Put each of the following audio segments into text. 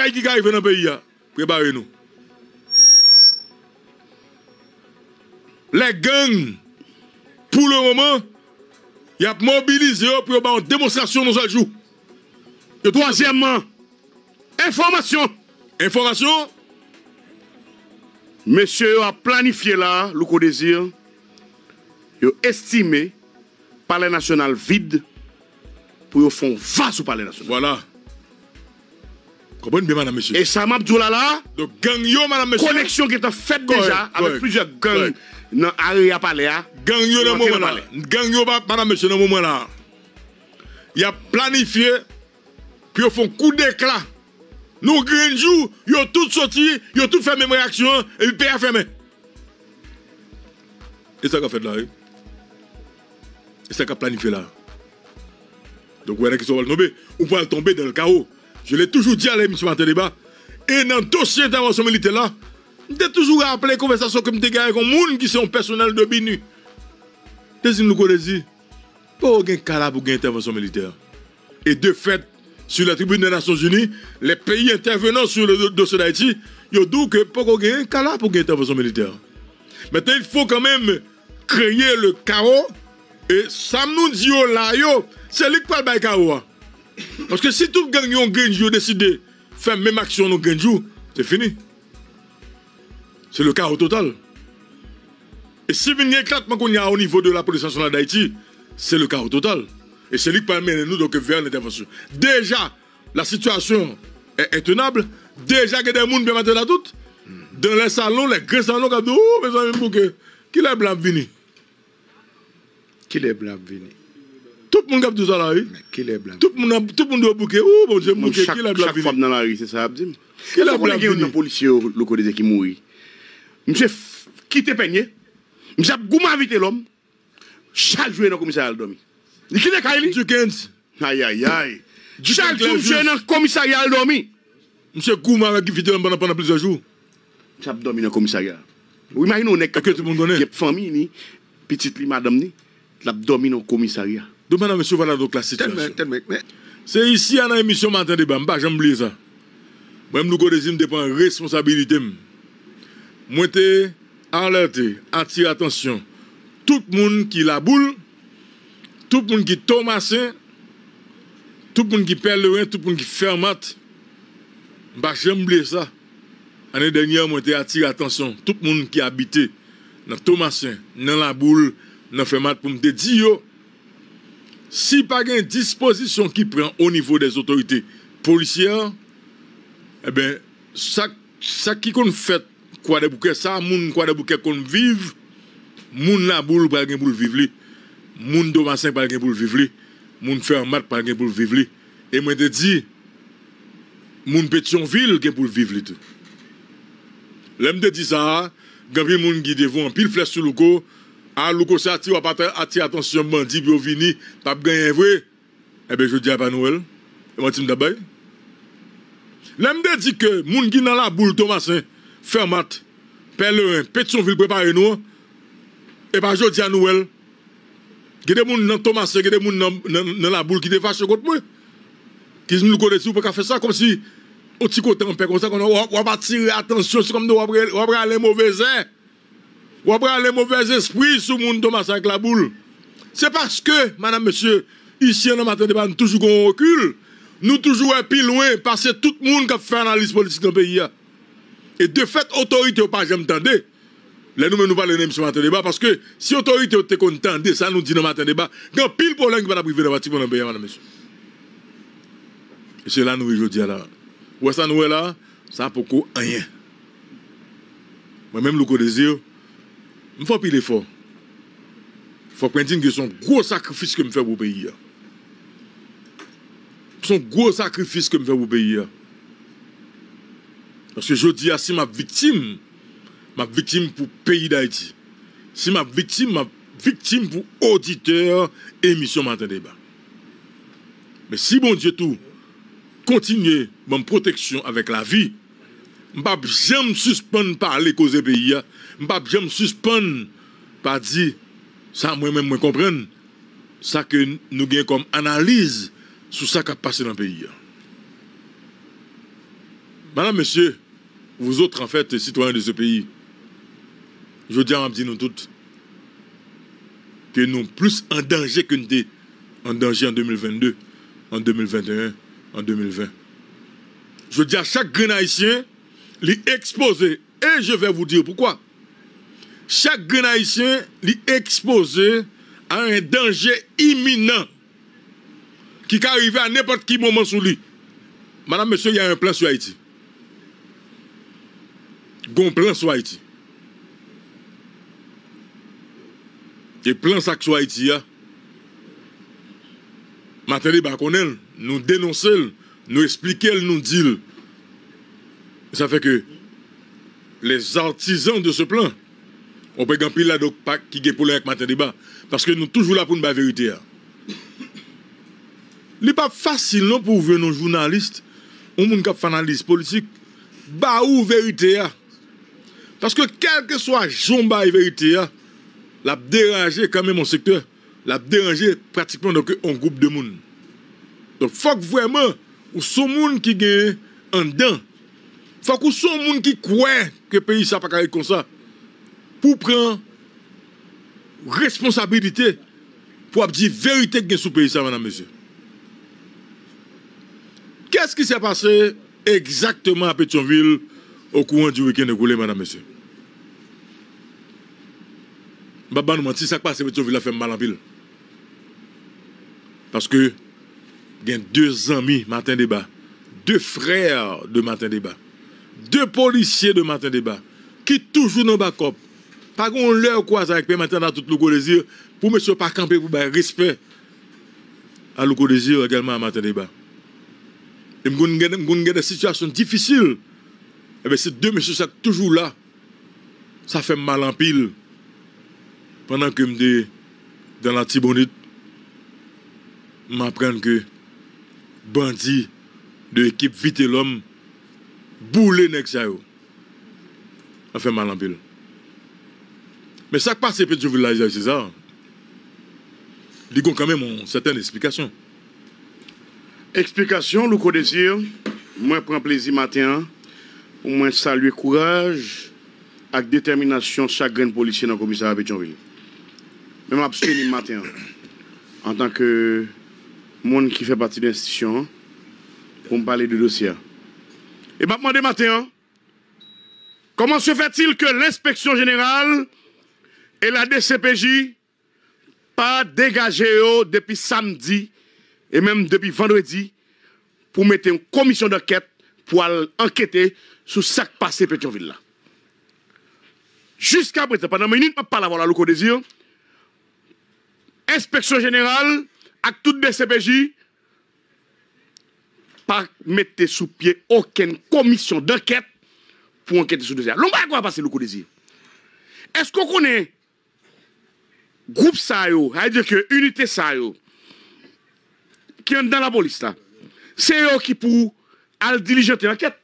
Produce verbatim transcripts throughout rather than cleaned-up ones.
bagaille qui arrive dans le pays, préparez-nous. Les gangs, pour le moment, ils ont mobilisé pour avoir une démonstration dans un jour. Troisièmement, information. Information. Monsieur a planifié là, Louko Désir, il a estimé le palais national vide pour faire face au palais national. Voilà. Comprenez bien, madame, monsieur. Et ça m'a dit là, donc, gang yo, madame, monsieur. Connexion qui est faite déjà avec plusieurs gangs dans l'area palais. Gang yo, dans le moment là. Gang yo, madame, monsieur, dans le moment là. Il a planifié, puis ils font coup d'éclat. Nous, Green Jou, ils ont tout sorti, ils ont tout fait même réaction, et le pays a fermé. Et ça qu'a fait là, hein? Et ça qu'a planifié là. Donc, vous voyez qu'ils sont tombés, ou pas tomber dans le chaos. Je l'ai toujours dit à M. Matin Debat. Et dans le dossier d'intervention militaire là, j'ai toujours rappelé les conversations que j'ai avec les gens qui sont personnels de B I N U. Désir nous connaissons. Pour qu'il y ait un cas pour une intervention militaire. Et de fait, sur la tribune des Nations Unies, les pays intervenant sur le dossier d'Haïti, ils ont dit que pour qu'il y ait un cas pour une intervention militaire. Maintenant, il faut quand même créer le chaos. Et ça nous dit là, c'est lui qui parle du chaos. Parce que si tout le gang yon Grenjou décide de faire même action dans Grenjou, c'est fini. C'est le chaos total. Et si il y a éclatement qu'on y a au niveau de la police nationale d'Haïti, c'est le chaos total. Et c'est lui qui permet de nous donc vers l'intervention. Déjà, la situation est intenable. Déjà, il y a des gens qui mettent la toute. Dans les salons, les grands salons, ils disent, oh, mais ça même pour que. Qui est blanc vini? Qui est blanc vini? Tout le monde a dit ça là. Tout le monde doit bouquer. Oh, bon Dieu, mon Dieu, qui l'a blague? Chaque femme dans la rue, c'est ça, Abdim. Qui l'a blague? Il y a un policier le côté qui mourit. Monsieur, qui te peigne? Monsieur, goûme à Vitelòm. Chaque jour, il y a un commissaire à l'Aldomi. Il quitte Kaili? Du quinze. Aïe, aïe, aïe. Chaque jour, il y a un commissaire à l'Aldomi. Monsieur, goûme à Vitelòm pendant plusieurs jours. Monsieur, dormi dans le commissariat. Vous imaginez, on est quelqu'un qui est famille, petite madame, qui a dormi dans le commissariat. Donc, madame, monsieur, voilà donc la situation. C'est ici, à la émission Matin Débat, je ne vais pas oublier ça. Moi, je dépend de responsabilité. Moi, je alerté, attiré attention. Tout le monde qui la boule, tout le monde qui tomassin, tout le monde qui perd le rein, tout le monde qui fermate. Je ne vais pas oublier ça. L'année dernière, moi, je attiré attention. Tout le monde qui habitait dans Thomasin, dans la boule, dans fermate, pour me dire, si pas une disposition qui prend au niveau des autorités policières, eh bien, ça, ça qui qu'on fait, quoi de bouquet, ça, moun, quoi de bouquet qu'on vive, moun la boule, pas de boule vivre, moun domasin, pas de boule vivre, moun fermat, pas de boule vivre. Et moi, je dis, moun Pétionville, pas de boule vivre. L'homme te dit ça, Gabriel moun qui devant, pile flèche sur le go. Ah, Louko ça tu vas pas attirer attention bandit pour venir, pas gagner vrai. Eh ben je dis à pas Noël. Et moi tu me d'abay. L'aime de dit que moun qui dans la boule Thomasin, Fermat, Pèlerin, Pétionville préparer nous. Et pas jodi à Noël. Il y a des moun dans Thomasin, il y a des moun dans la boule qui te fâche contre moi. Qui nous connaissent pour faire ça comme si au petit côté on perd comme ça qu'on on va attirer attention comme nous on va aller mauvais air. Ou après les mauvais esprits sur le monde de massacre la boule. C'est parce que, madame, monsieur, ici, on a toujours qu'on recule. Nous toujours plus loin, parce que tout le monde qui a fait analyse politique dans le pays. Et de fait, autorité, pas jamais tendé. Là, nous, nous parlons de ce Matin Débat, parce que si autorité était contente, ça nous dit dans le Matin Débat, il y a pile problème qui va priver le bâtiment dans le pays, madame, monsieur. Et c'est là, nous, je dis là. Où est-ce que nous, là, ça n'a pas rien. Moi-même, Louko Désir, il faut pile l'effort. Il faut qu'on dise que c'est un gros sacrifice que je fais pour le pays. C'est un gros sacrifice que je fais pour le pays. Parce que je dis, si ma victime, ma victime pour le pays d'Haïti. Si ma victime, ma victime pour auditeur, émission Matin Débat. Mais si bon Dieu tout, continue mon protection avec la vie, je ne vais jamais suspendre parler cause du pays. Je ne vais jamais suspendre par dire ça, moi-même, je comprends ça que nous avons comme analyse sur ce qui a passé dans le pays. Madame, monsieur, vous autres, en fait, citoyens de ce pays, je dis à nous toutes que nous sommes plus en danger que nous sommes en danger en deux mille vingt-deux, en deux mille vingt et un, en deux mille vingt. Je dis à chaque Haïtien, lui exposer. Et je vais vous dire pourquoi. Chaque Haïtien lui exposé à un danger imminent qui peut arriver à n'importe quel moment sous lui. Madame, monsieur, il y a un plan sur Haïti. Gon plan sur Haïti. Et plan ça sur Haïti, Matin Debat connaît, nous dénonçons, nous expliquons, nous disons. Ça fait que les artisans de ce plan, on peut gagner là donc pas qui est pour le Matin Debat, parce que nous sommes toujours là pour une vérité. Il n'est pas facile non pour vous, nos journalistes, ou mon cap analyse politique, bah ou vérité. Parce que quel que soit jomba et vérité, la déranger quand même mon secteur, la déranger pratiquement donc un groupe de monde. Donc faut que vraiment ou son monde qui gagne en dedans, faut que son monde qui croit que le pays ça pas carré comme ça, pour prendre responsabilité pour dire vérité que sous le pays ça, madame, monsieur. Qu'est-ce qui s'est passé exactement à Pétionville au courant du week-end de Goulé, madame, monsieur? Baba nous mentit, ça qui passe à Pétionville a fait mal en pile. Parce que il y a deux amis Matin Debat, deux frères de Matin Debat, deux policiers de Matin Debat, qui toujours dans le backup. Pas qu'on leur croise avec Matin Debat tout Louko Désir, pour monsieur pas camper pour respect à Louko Désir également à Matin Debat. Et nous avons des situations difficiles. Et bien, ces deux messieurs sont toujours là. Ça fait mal en pile. Pendant que je suis dans la Tibonite, je m'apprends que bandits de l'équipe Vitelòm boulé nèg SAYO. Ça fait mal en pile. Mais ça qui passe, petit village de César, ils ont quand même certaines explications. Explication, Louko Désir, moi prends plaisir matin, pour moi saluer courage et détermination chaque grain de policier dans le commissariat de Pétionville. Même absolument matin, en tant que monde qui fait partie de l'institution, pour me parler du dossier. Et maintenant, de matin, comment se fait-il que l'inspection générale et la D C P J pas dégagé depuis samedi? Et même depuis vendredi, pour mettre une commission d'enquête pour enquêter sur ce qui passé à Pétionville. Jusqu'à présent, pendant une minute, je ne parle pas de Louko Désir. Inspection générale, avec toute D C P J, pas mettre sous pied aucune commission d'enquête pour enquêter sur le dossier. L'on va passer Louko Désir. Est-ce qu'on connaît le groupe SAYO, c'est-à-dire que l'unité SAYO, qui est dans la police là, c'est eux qui pour aller diligenter l'enquête.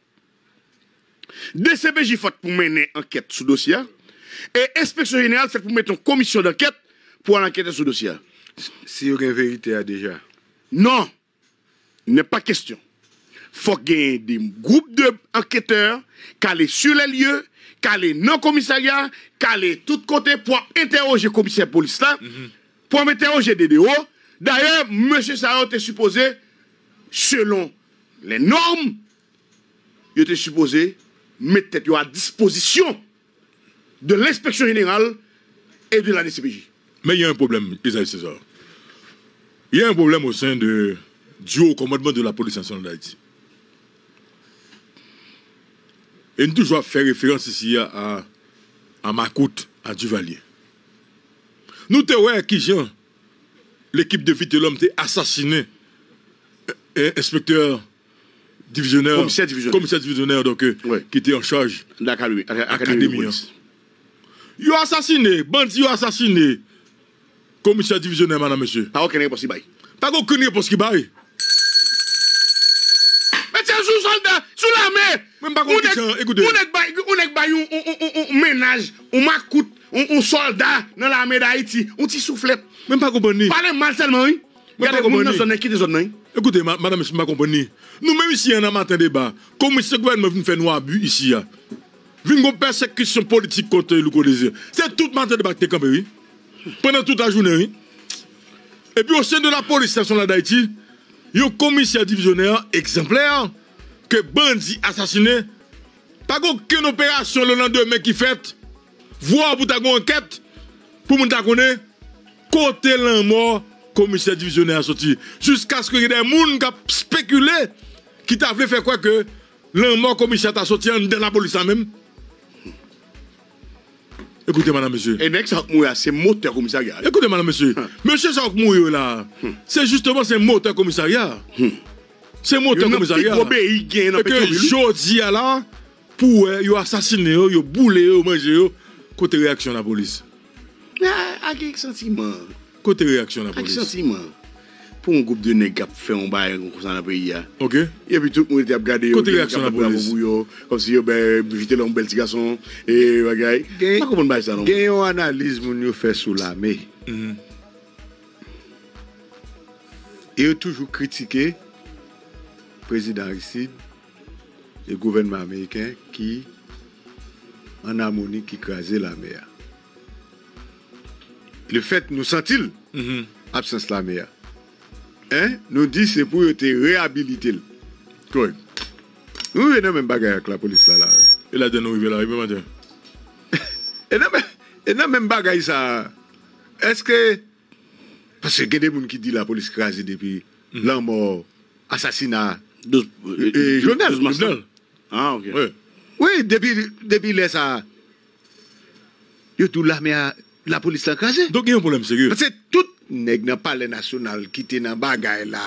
D C P J fait pour mener enquête sur le dossier et inspection générale fait pour mettre une commission d'enquête pour enquêter sur le dossier. Si vous avez une vérité déjà. Non, il n'est pas question. Il faut qu'il y ait des groupes d'enquêteurs qui allaient sur les lieux, qui allaient dans le commissariat, qui allaient de tous côtés pour interroger le commissaire de police là, mm-hmm. pour interroger les D D O. D'ailleurs, M. Sayo était supposé, selon les normes, il était supposé mettre à disposition de l'inspection générale et de la D C P J. Mais il y a un problème, Isaïe César. Il y a un problème au sein de, du haut commandement de la police nationale d'Haïti. Et nous toujours faire référence ici à, à Makout, à Duvalier. Nous te voyons qui, Jean? L'équipe de Vitelòm t'a assassiné. Et inspecteur divisionnaire. Commissaire divisionnaire. Commissaire divisionnaire donc, oui. Qui était en charge de l'académie. Ils ont assassiné. Bandits ont assassiné. Commissaire divisionnaire, madame, monsieur. Pas aucune réponse qui baille. Pas aucune réponse qui baille. Mais c'est sous soldat, sous l'armée. Même pas contre les écoutez. On est baillé, on ménage, on macoute, on soldat dans l'armée d'Haïti, on t'y soufflette. Même pas comprenez. Parlez mal seulement, oui. Écoutez, madame, je ne comprends pas. Nous-mêmes ici, on a un matin débat. Comme ce gouvernement vient faire nous abus ici, vient une persécution politique contre Louko Désir. C'est tout matin débat qui est campé, oui. Pendant toute la journée, oui. Et puis au sein de la police station d'Haïti, il y a un commissaire divisionnaire exemplaire que bandit assassiné. Pas aucune opération le lendemain qui fait, voir pour ta enquête, pour nous connaître, côté l'un mort, commissaire divisionnaire sorti. Jusqu'à ce qu'il y ait des gens qui ont spéculé, qui t'a voulu faire quoi que l'un mort commissaire t'a sorti dans la police même. Écoutez, madame, monsieur. Et mec, ça va c'est moteur commissariat. Écoutez, madame, monsieur. Hein? Monsieur, ça va là. Hmm. C'est justement ce moteur commissariat. Hmm. C'est moteur commissariat. Et que Jodi a là, pour eux, ils ont assassiné, ils ont boulé, ils ont mangé. Côté réaction de la police. À quel sentiment? Côté réaction de la police. À quel sentiment? Pour un groupe de nègres qui a fait un bail dans le pays. Ok. Et puis tout le monde était regardé. Côté réaction de la police. Comme si Vitelòm bel petit garçon. Et bagaille. Comment on va ça non? Il y a une analyse que nous faisons sous la main. Et toujours critiqué le président Aristide. Le gouvernement américain qui, en harmonie, qui crasait la mer. Le fait, nous sent-il mm-hmm. absence de la mer. Hein? Nous dit c'est pour être réhabilité. Correct. Oui, il y a même bagarre avec la police là. Et là, de nous, il y a même bagarre. Et il y a même bagarre ça. Est-ce que... Parce qu'il y a des gens qui disent la police crasée depuis mm-hmm. la mort, assassinat, euh, journal. Ah, ok. Oui, oui depuis, depuis là, ça. Yo tout l'armée, la police l'a crasé. Donc, il y a un problème sérieux. Parce que tout nèg n'a pas le national qui était dans bagaille là.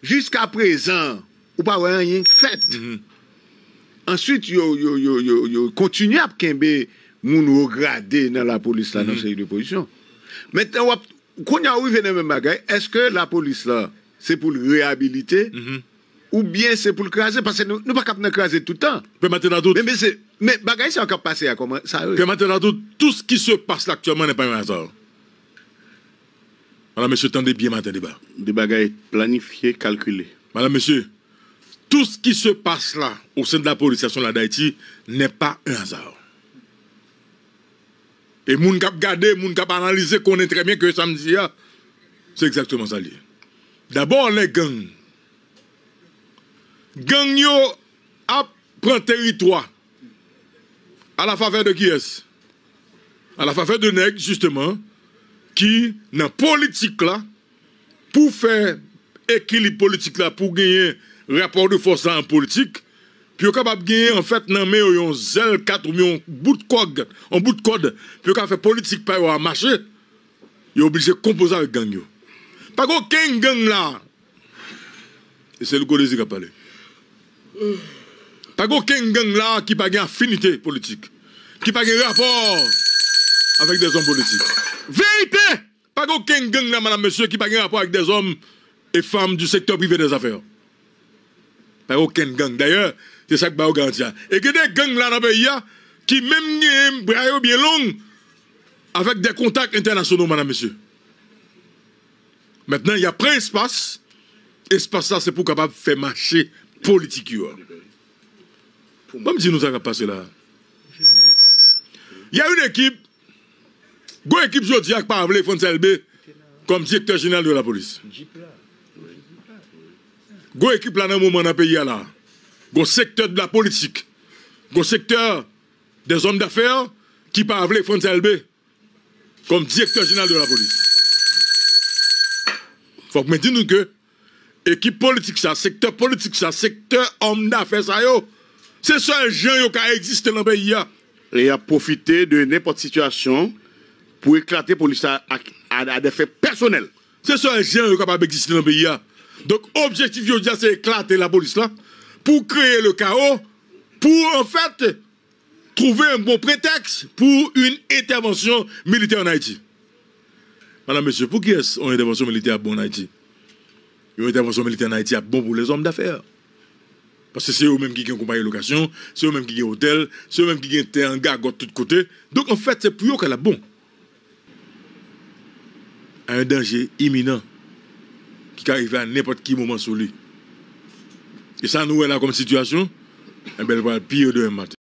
Jusqu'à présent, ou pas rien fait. Mm-hmm. Ensuite, yo, yo, yo, yo, yo continue à kembe moun regarder dans la police là, mm-hmm. dans cette position. Maintenant, quand y a arrivé dans même bagaille, est-ce que la police là, c'est pour le réhabiliter? Mm-hmm. Ou bien c'est pour le craser, parce que nous ne pouvons pas craser tout le temps. Mais maintenant, tout. Mais c'est. Mais bagaille, c'est encore passé à comment ça. Mais maintenant, tout. Tout ce qui se passe là actuellement n'est pas un hasard. Madame, monsieur, tendez bien, matin débat. Des bagailles planifiées, calculées. Madame, monsieur, tout ce qui se passe là, au sein de la police station d'Haïti, n'est pas un hasard. Et moun kap gade, moun kap analyse, connaît très bien que samedi, c'est exactement ça lié. D'abord, les gangs. Gang yo a pris territoire à la faveur de qui est-ce? À la faveur de nèg justement qui dans politique là pour faire équilibre politique là pour gagner rapport de force en politique puis capable gagner en fait nan men yon zèl quatre millions bout de code en bout de code puis capable faire politique pa yo a marcher yo obligé composer avec gang yo pas aucun gang là et c'est le Louko Désir qui a parlé. Pas aucun gang là qui n'a pas d'affinité politique, qui n'a pas de rapport avec des hommes politiques. Vérité! Pas aucun gang là, madame, monsieur, qui n'a pas de rapport avec des hommes et femmes du secteur privé des affaires. Pas aucun gang. D'ailleurs, c'est ça que je garantis. Et que des gangs là dans le pays qui même braillent bien long avec des contacts internationaux, madame, monsieur. Maintenant, il y a plein d'espace. Espace là, c'est pour capable faire marcher. Politique. Même si nous avons passé là. Il y a une équipe, une équipe aujourd'hui qui a appelé Fonsele B comme directeur général de la police. Une équipe là dans le moment dans le pays là. Un secteur de la politique. Un secteur des hommes d'affaires qui a appelé Fonsele B comme directeur général de la police. Il faut que nous disions que équipe politique ça, secteur politique ça, secteur homme d'affaires ça yo. C'est seul gens qui existe dans le pays. Et a profité de n'importe situation pour éclater police à, à, à des faits personnels. C'est seul gens qui capable exister dans le pays. Donc objectif aujourd'hui c'est éclater la police là pour créer le chaos, pour en fait trouver un bon prétexte pour une intervention militaire en Haïti. Madame, monsieur, pour qui est-ce une intervention militaire en Haïti? Une intervention militaire en Haïti est bon pour les hommes d'affaires. Parce que c'est eux-mêmes qui ont une compagnie de location, c'est eux-mêmes qui ont un hôtel, c'est eux-mêmes qui ont un terrain de tous côtés. Donc en fait, c'est pour eux qu'elle est bon. À un danger imminent qui arrive à n'importe quel moment sur lui. Et ça, nous, là, comme situation, un bel pire de un matin.